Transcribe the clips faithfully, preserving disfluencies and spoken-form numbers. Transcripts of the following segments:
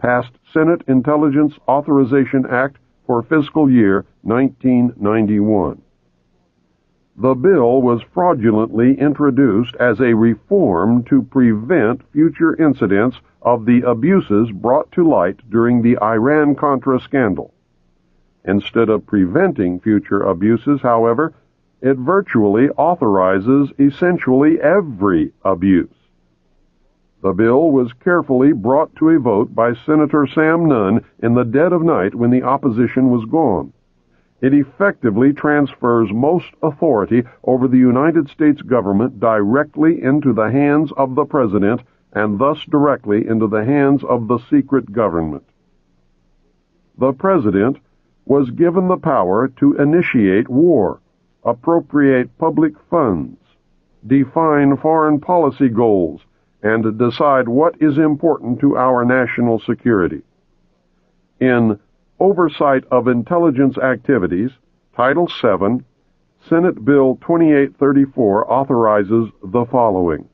passed Senate Intelligence Authorization Act for fiscal year nineteen ninety-one. The bill was fraudulently introduced as a reform to prevent future incidents of the abuses brought to light during the Iran-Contra scandal. Instead of preventing future abuses, however, it virtually authorizes essentially every abuse. The bill was carefully brought to a vote by Senator Sam Nunn in the dead of night when the opposition was gone. It effectively transfers most authority over the United States government directly into the hands of the President and thus directly into the hands of the secret government. The President was given the power to initiate war, appropriate public funds, define foreign policy goals, and decide what is important to our national security. In Oversight of Intelligence Activities, Title seven, Senate Bill twenty-eight thirty-four authorizes the following.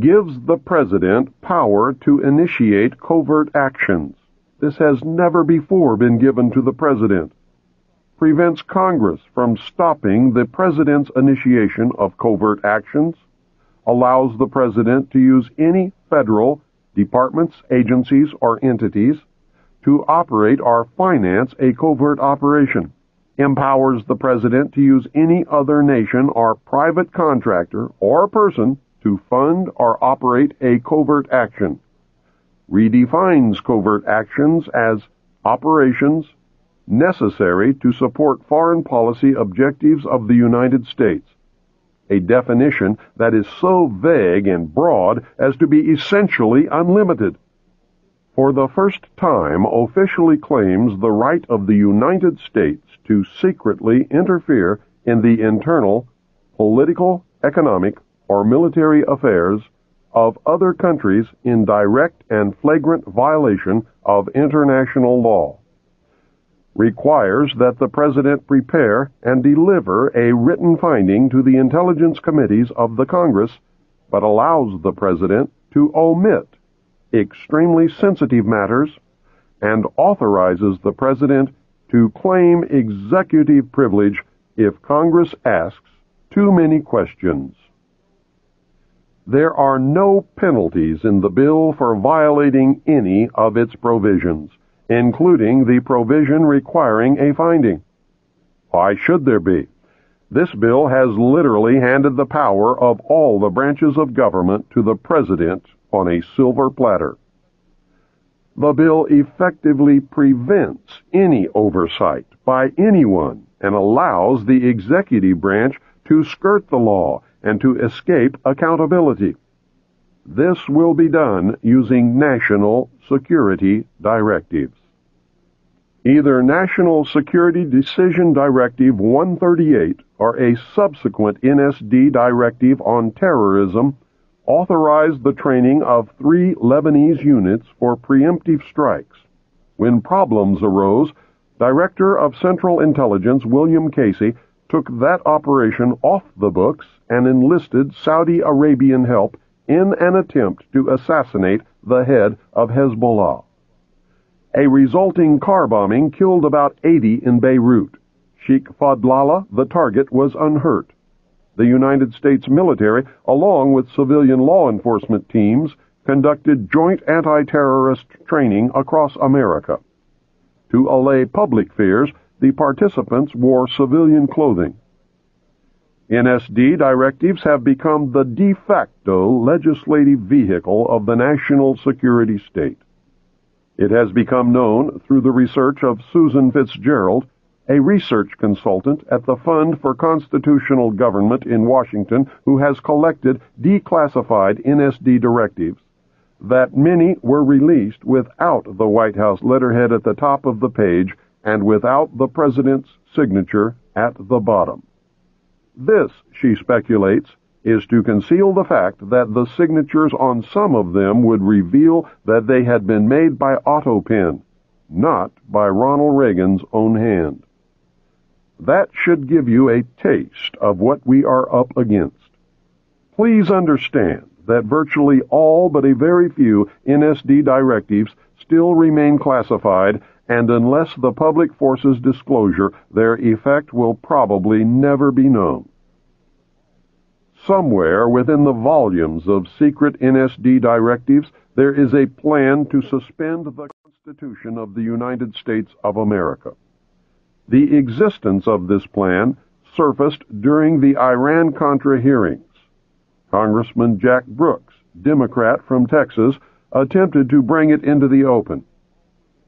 Gives the President power to initiate covert actions. This has never before been given to the President. Prevents Congress from stopping the President's initiation of covert actions. Allows the President to use any federal departments, agencies, or entities to operate or finance a covert operation, empowers the President to use any other nation or private contractor or person to fund or operate a covert action, redefines covert actions as operations necessary to support foreign policy objectives of the United States, a definition that is so vague and broad as to be essentially unlimited. For the first time, officially claims the right of the United States to secretly interfere in the internal, political, economic, or military affairs of other countries in direct and flagrant violation of international law. Requires that the President prepare and deliver a written finding to the intelligence committees of the Congress, but allows the President to omit extremely sensitive matters, and authorizes the President to claim executive privilege if Congress asks too many questions. There are no penalties in the bill for violating any of its provisions, including the provision requiring a finding. Why should there be? This bill has literally handed the power of all the branches of government to the President on a silver platter. The bill effectively prevents any oversight by anyone and allows the executive branch to skirt the law and to escape accountability. This will be done using national security directives. Either National Security Decision Directive one thirty-eight or a subsequent N S D Directive on Terrorism authorized the training of three Lebanese units for preemptive strikes. When problems arose, Director of Central Intelligence William Casey took that operation off the books and enlisted Saudi Arabian help in an attempt to assassinate the head of Hezbollah. A resulting car bombing killed about eighty in Beirut. Sheikh Fadlallah, the target, was unhurt. The United States military, along with civilian law enforcement teams, conducted joint anti-terrorist training across America. To allay public fears, the participants wore civilian clothing. N S D directives have become the de facto legislative vehicle of the national security state. It has become known through the research of Susan Fitzgerald, a research consultant at the Fund for Constitutional Government in Washington, who has collected declassified N S D directives, that many were released without the White House letterhead at the top of the page and without the President's signature at the bottom. This, she speculates, is to conceal the fact that the signatures on some of them would reveal that they had been made by Autopen, not by Ronald Reagan's own hand. That should give you a taste of what we are up against. Please understand that virtually all but a very few N S D directives still remain classified, and unless the public forces disclosure, their effect will probably never be known. Somewhere within the volumes of secret N S D directives, there is a plan to suspend the Constitution of the United States of America. The existence of this plan surfaced during the Iran-Contra hearings. Congressman Jack Brooks, Democrat from Texas, attempted to bring it into the open.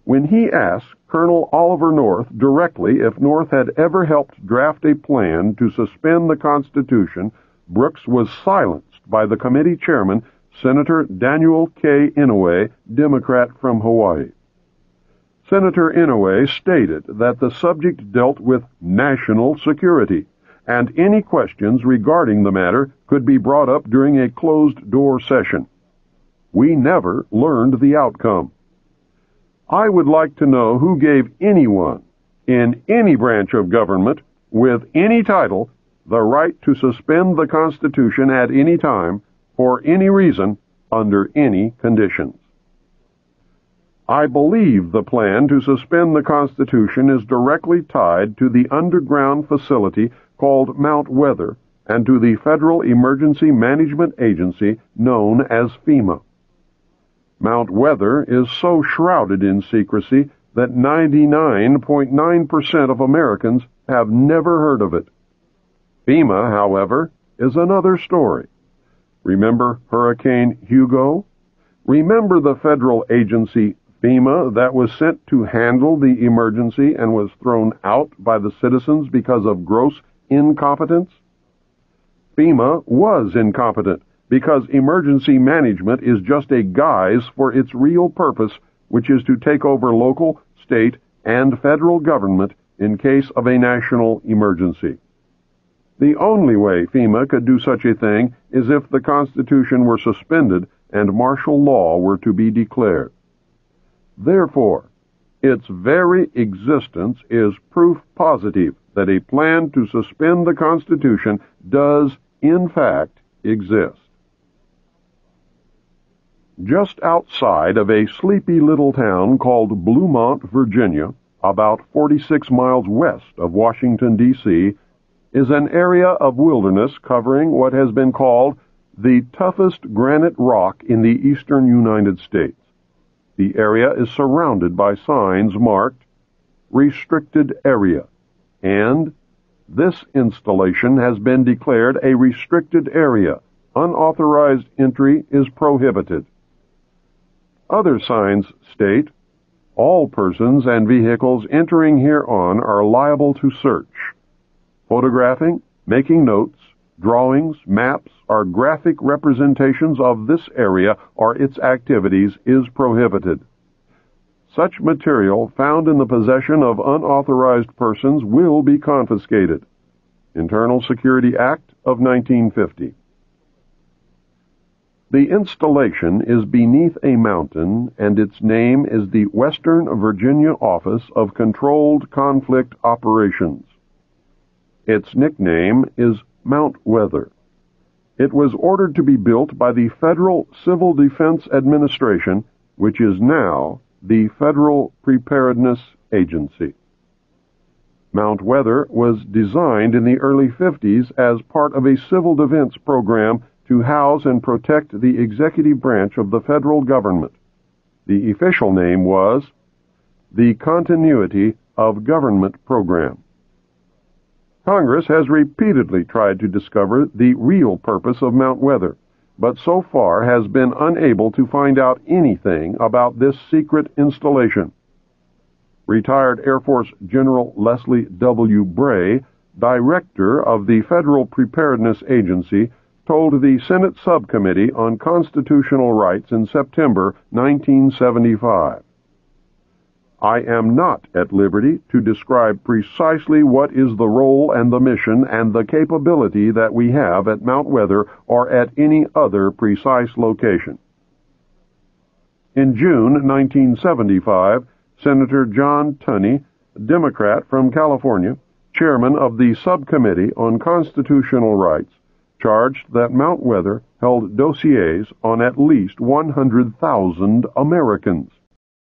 When he asked Colonel Oliver North directly if North had ever helped draft a plan to suspend the Constitution, Brooks was silenced by the committee chairman, Senator Daniel K. Inouye, Democrat from Hawaii. Senator Inouye stated that the subject dealt with national security, and any questions regarding the matter could be brought up during a closed-door session. We never learned the outcome. I would like to know who gave anyone, in any branch of government, with any title, the right to suspend the Constitution at any time, for any reason, under any conditions. I believe the plan to suspend the Constitution is directly tied to the underground facility called Mount Weather and to the Federal Emergency Management Agency known as FEMA. Mount Weather is so shrouded in secrecy that ninety-nine point nine percent of Americans have never heard of it. FEMA, however, is another story. Remember Hurricane Hugo? Remember the federal agency FEMA that was sent to handle the emergency and was thrown out by the citizens because of gross incompetence? FEMA was incompetent because emergency management is just a guise for its real purpose, which is to take over local, state, and federal government in case of a national emergency. The only way FEMA could do such a thing is if the Constitution were suspended and martial law were to be declared. Therefore, its very existence is proof positive that a plan to suspend the Constitution does, in fact, exist. Just outside of a sleepy little town called Bluemont, Virginia, about forty-six miles west of Washington, D C, is an area of wilderness covering what has been called the toughest granite rock in the eastern United States. The area is surrounded by signs marked Restricted Area, and this installation has been declared a restricted area. Unauthorized entry is prohibited. Other signs state, all persons and vehicles entering hereon are liable to search. Photographing, making notes, drawings, maps, or graphic representations of this area or its activities is prohibited. Such material found in the possession of unauthorized persons will be confiscated. Internal Security Act of nineteen fifty. The installation is beneath a mountain, and its name is the Western Virginia Office of Controlled Conflict Operations. Its nickname is Mount Weather. It was ordered to be built by the Federal Civil Defense Administration, which is now the Federal Preparedness Agency. Mount Weather was designed in the early fifties as part of a civil defense program to house and protect the executive branch of the federal government. The official name was the Continuity of Government Program. Congress has repeatedly tried to discover the real purpose of Mount Weather, but so far has been unable to find out anything about this secret installation. Retired Air Force General Leslie W. Bray, director of the Federal Preparedness Agency, told the Senate Subcommittee on Constitutional Rights in September nineteen seventy-five. I am not at liberty to describe precisely what is the role and the mission and the capability that we have at Mount Weather or at any other precise location. In June nineteen seventy-five, Senator John Tunney, Democrat from California, chairman of the Subcommittee on Constitutional Rights, charged that Mount Weather held dossiers on at least one hundred thousand Americans.